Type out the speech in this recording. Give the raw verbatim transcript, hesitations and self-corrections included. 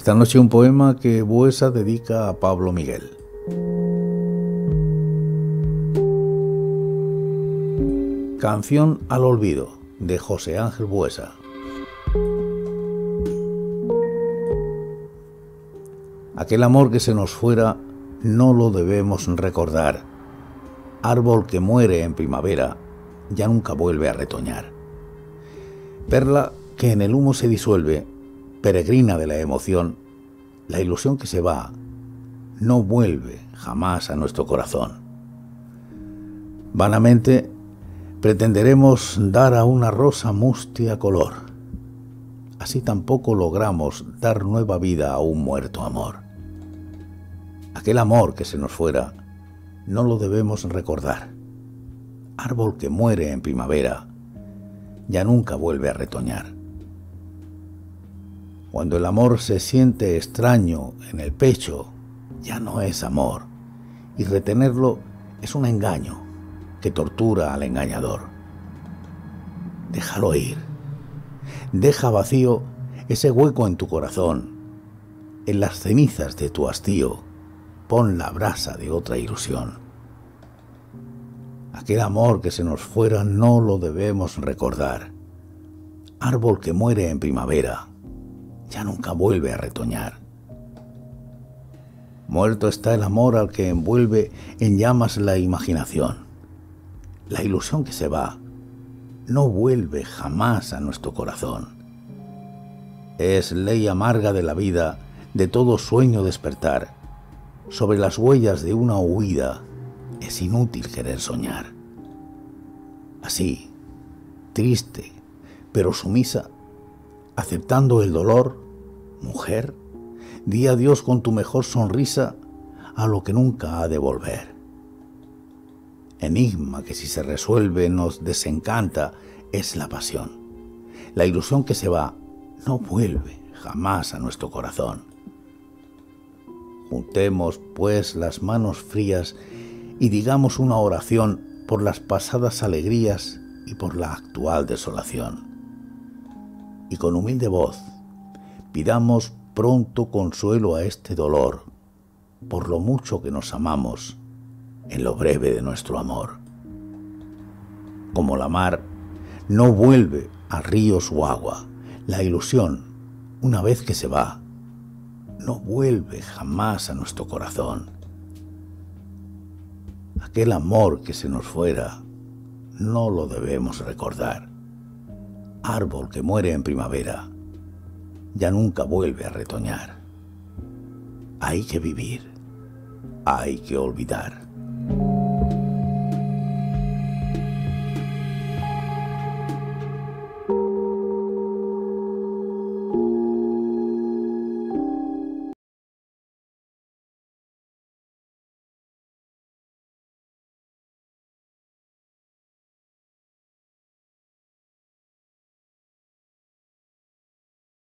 Esta noche un poema que Buesa dedica a Pablo Miguel. Canción al olvido, de José Ángel Buesa. Aquel amor que se nos fuera no lo debemos recordar. Árbol que muere en primavera ya nunca vuelve a retoñar. Perla que en el humo se disuelve, peregrina de la emoción, la ilusión que se va no vuelve jamás a nuestro corazón. Vanamente pretenderemos dar a una rosa mustia color. Así tampoco logramos dar nueva vida a un muerto amor. Aquel amor que se nos fuera no lo debemos recordar. Árbol que muere en primavera ya nunca vuelve a retoñar. Cuando el amor se siente extraño en el pecho, ya no es amor, y retenerlo es un engaño que tortura al engañador. Déjalo ir. Deja vacío ese hueco en tu corazón. En las cenizas de tu hastío, pon la brasa de otra ilusión. Aquel amor que se nos fuera no lo debemos recordar. Árbol que muere en primavera ya nunca vuelve a retoñar. Muerto está el amor al que envuelve en llamas la imaginación. La ilusión que se va no vuelve jamás a nuestro corazón. Es ley amarga de la vida, de todo sueño despertar. Sobre las huellas de una huida es inútil querer soñar. Así, triste, pero sumisa, aceptando el dolor, mujer, di adiós con tu mejor sonrisa a lo que nunca ha de volver. Enigma que si se resuelve nos desencanta es la pasión. La ilusión que se va no vuelve jamás a nuestro corazón. Juntemos pues las manos frías y digamos una oración por las pasadas alegrías y por la actual desolación. Y con humilde voz pidamos pronto consuelo a este dolor por lo mucho que nos amamos en lo breve de nuestro amor. Como la mar no vuelve a río su agua, la ilusión, una vez que se va, no vuelve jamás a nuestro corazón. Aquel amor que se nos fuera no lo debemos recordar. Árbol que muere en primavera ya nunca vuelve a retoñar. Hay que vivir, hay que olvidar.